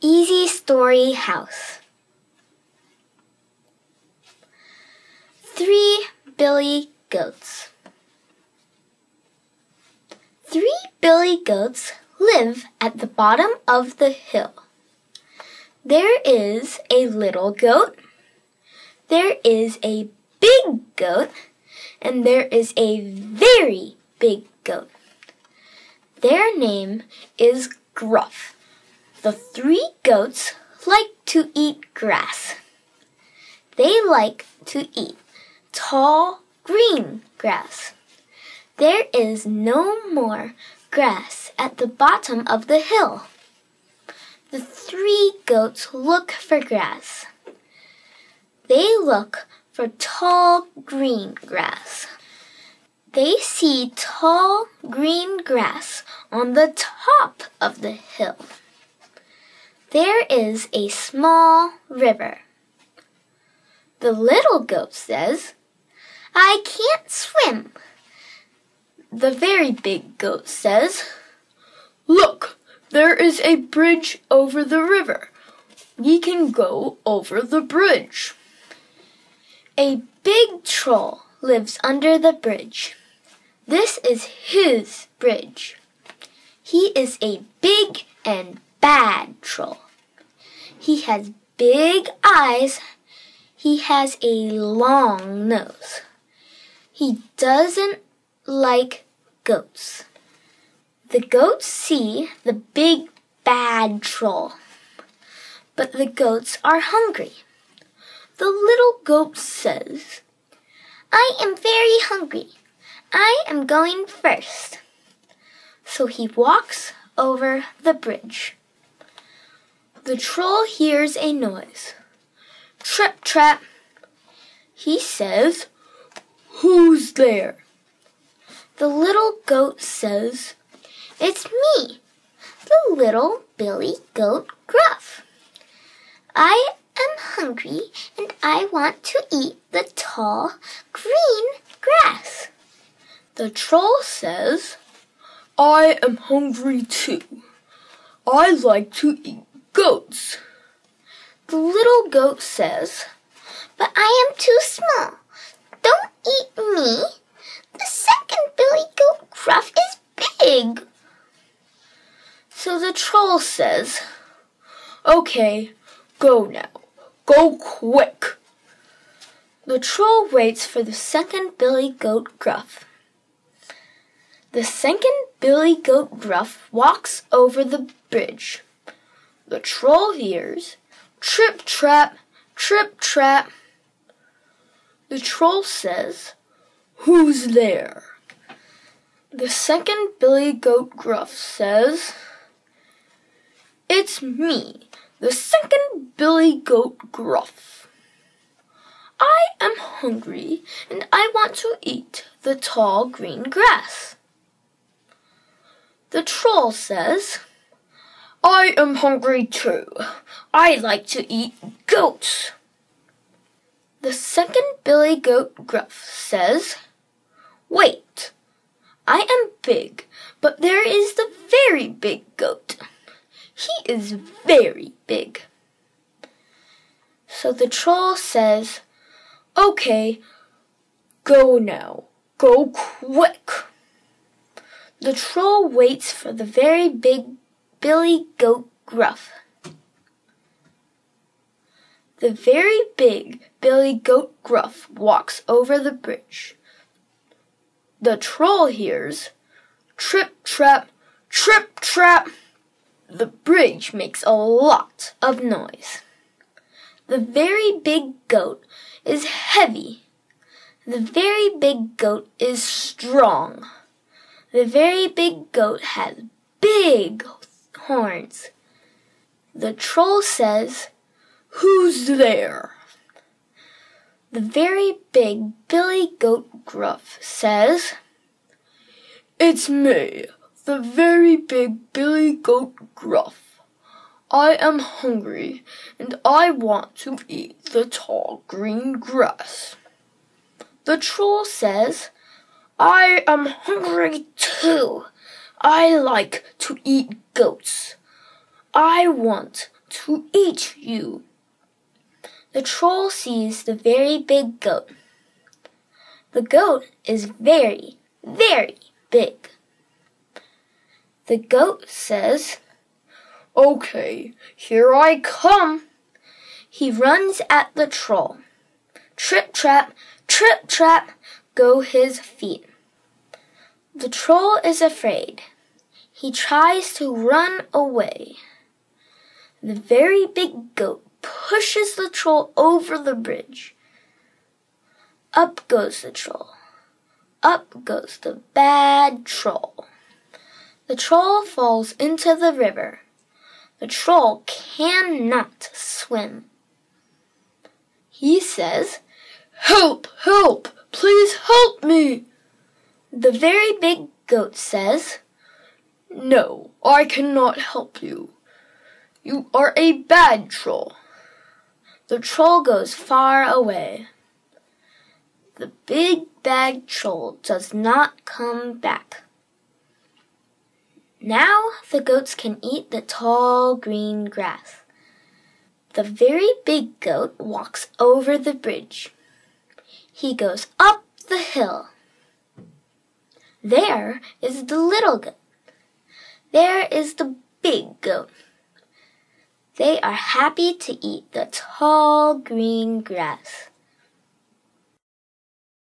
Easy Story House. 3 Billy Goats. 3 Billy Goats live at the bottom of the hill. There is a little goat, there is a big goat, and there is a very big goat. Their name is Gruff. The 3 goats like to eat grass. They like to eat tall, green grass. There is no more grass at the bottom of the hill. The 3 goats look for grass. They look for tall, green grass. They see tall, green grass on the top of the hill. There is a small river. The little goat says, "I can't swim." The very big goat says, "Look, there is a bridge over the river. We can go over the bridge." A big troll lives under the bridge. This is his bridge. He is a big and bad troll. He has big eyes. He has a long nose. He doesn't like goats. The goats see the big bad troll, but the goats are hungry. The little goat says, "I am very hungry. I am going first." So he walks over the bridge. The troll hears a noise. Trip, trap. He says, "Who's there?" The little goat says, "It's me, the little Billy Goat Gruff. I am hungry and I want to eat the tall, green grass." The troll says, "I am hungry too. I like to eat goats." The little goat says, "But I am too small. Don't eat me. The second Billy Goat Gruff is big." So the troll says, "Okay, go now. Go quick." The troll waits for the second Billy Goat Gruff. The second Billy Goat Gruff walks over the bridge. The troll hears, "Trip, trap, trip, trap." The troll says, "Who's there?" The second Billy Goat Gruff says, "It's me, the second Billy Goat Gruff. I am hungry and I want to eat the tall green grass." The troll says, "I am hungry too. I like to eat goats." The second Billy Goat Gruff says, "Wait, I am big, but there is the very big goat. He is very big." So the troll says, "Okay, go now. Go quick." The troll waits for the very big Billy Goat Gruff. The very big Billy Goat Gruff walks over the bridge. The troll hears, "Trip, trap, trip, trap." The bridge makes a lot of noise. The very big goat is heavy. The very big goat is strong. The very big goat has big horns. The troll says, "Who's there?" The very big Billy Goat Gruff says, "It's me, the very big Billy Goat Gruff. I am hungry and I want to eat the tall green grass." The troll says, "I am hungry too. I like to eat goats. I want to eat you. The troll sees the very big goat. The goat is very, very big. The goat says, "Okay, here I come." He runs at the troll. Trip, trap, go his feet. The troll is afraid. He tries to run away. The very big goat pushes the troll over the bridge. Up goes the troll. Up goes the bad troll. The troll falls into the river. The troll cannot swim. He says, "Help, help, please help me." The very big goat says, "No, I cannot help you. You are a bad troll." The troll goes far away. The big bad troll does not come back. Now the goats can eat the tall green grass. The very big goat walks over the bridge. He goes up the hill. There is the little goat. There is the big goat. They are happy to eat the tall green grass.